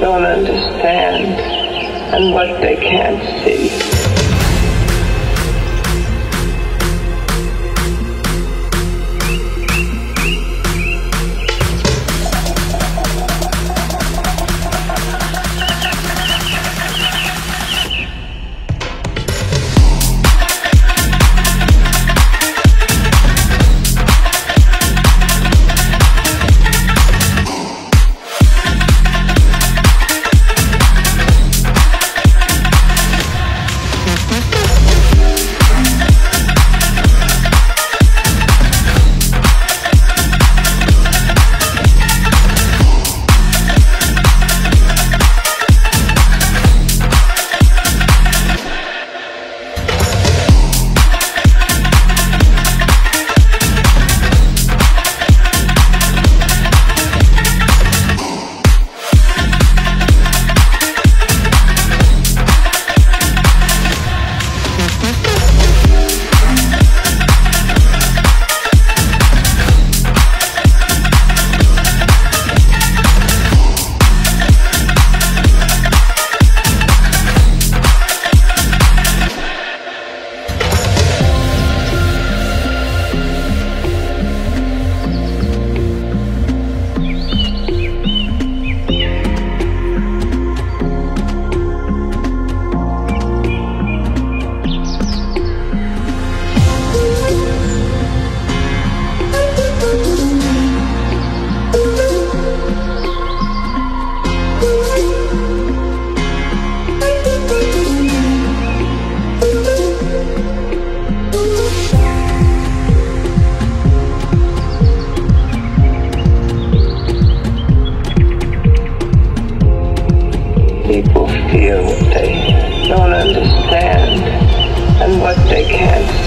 don't understand and what they can't see. People feel they don't understand and what they can't